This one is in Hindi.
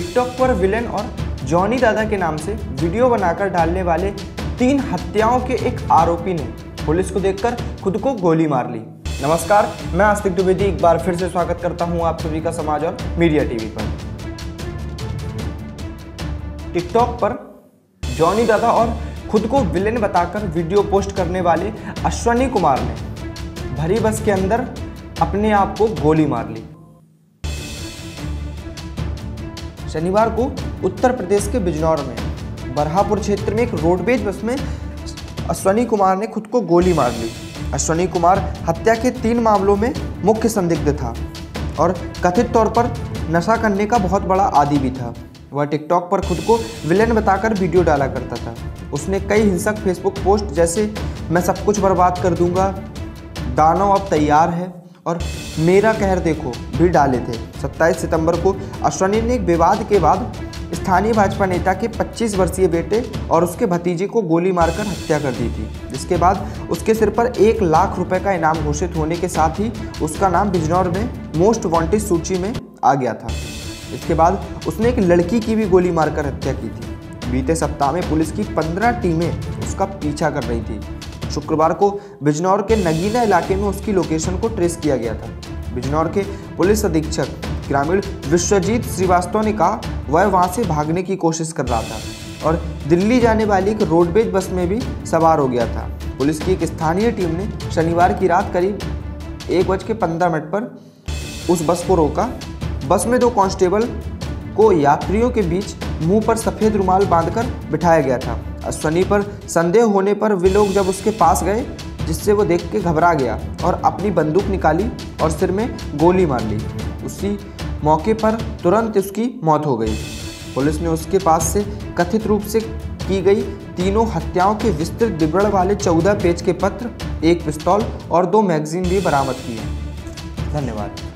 टिकटॉक पर विलेन और जॉनी दादा के नाम से वीडियो बनाकर डालने वाले 3 हत्याओं के एक आरोपी ने पुलिस को देखकर खुद को गोली मार ली। नमस्कार, मैं आस्तिक द्विवेदी एक बार फिर से स्वागत करता हूं आप सभी का समाज और मीडिया टीवी पर। टिकटॉक पर जॉनी दादा और खुद को विलेन बताकर वीडियो पोस्ट करने वाले अश्विनी कुमार ने भरी बस के अंदर अपने आप को गोली मार ली। शनिवार को उत्तर प्रदेश के बिजनौर में बरहापुर क्षेत्र में एक रोडवेज बस में अश्विनी कुमार ने खुद को गोली मार ली। अश्विनी कुमार हत्या के 3 मामलों में मुख्य संदिग्ध था और कथित तौर पर नशा करने का बहुत बड़ा आदी भी था। वह टिकटॉक पर खुद को विलेन बताकर वीडियो डाला करता था। उसने कई हिंसक फेसबुक पोस्ट जैसे मैं सब कुछ बर्बाद कर दूंगा, दानव अब तैयार है और मेरा कहर देखो भी डाले थे। 27 सितंबर को अश्विनी ने एक विवाद के बाद स्थानीय भाजपा नेता के 25 वर्षीय बेटे और उसके भतीजे को गोली मारकर हत्या कर दी थी, जिसके बाद उसके सिर पर 1 लाख रुपए का इनाम घोषित होने के साथ ही उसका नाम बिजनौर में मोस्ट वांटेड सूची में आ गया था। इसके बाद उसने एक लड़की की भी गोली मारकर हत्या की थी। बीते सप्ताह में पुलिस की 15 टीमें उसका पीछा कर रही थी। शुक्रवार को बिजनौर के नगीना इलाके में उसकी लोकेशन को ट्रेस किया गया था। बिजनौर के पुलिस अधीक्षक ग्रामीण विश्वजीत श्रीवास्तव ने कहा वह वहां से भागने की कोशिश कर रहा था और दिल्ली जाने वाली एक रोडवेज बस में भी सवार हो गया था। पुलिस की एक स्थानीय टीम ने शनिवार की रात करीब 1:15 पर उस बस को रोका। बस में 2 कांस्टेबल को यात्रियों के बीच मुंह पर सफ़ेद रुमाल बांधकर बिठाया गया था। अश्विनी पर संदेह होने पर वे लोग जब उसके पास गए, जिससे वो देख के घबरा गया और अपनी बंदूक निकाली और सिर में गोली मार ली। उसी मौके पर तुरंत उसकी मौत हो गई। पुलिस ने उसके पास से कथित रूप से की गई 3 हत्याओं के विस्तृत विवरण वाले 14 पेज के पत्र, 1 पिस्तौल और 2 मैगजीन भी बरामद किए। धन्यवाद।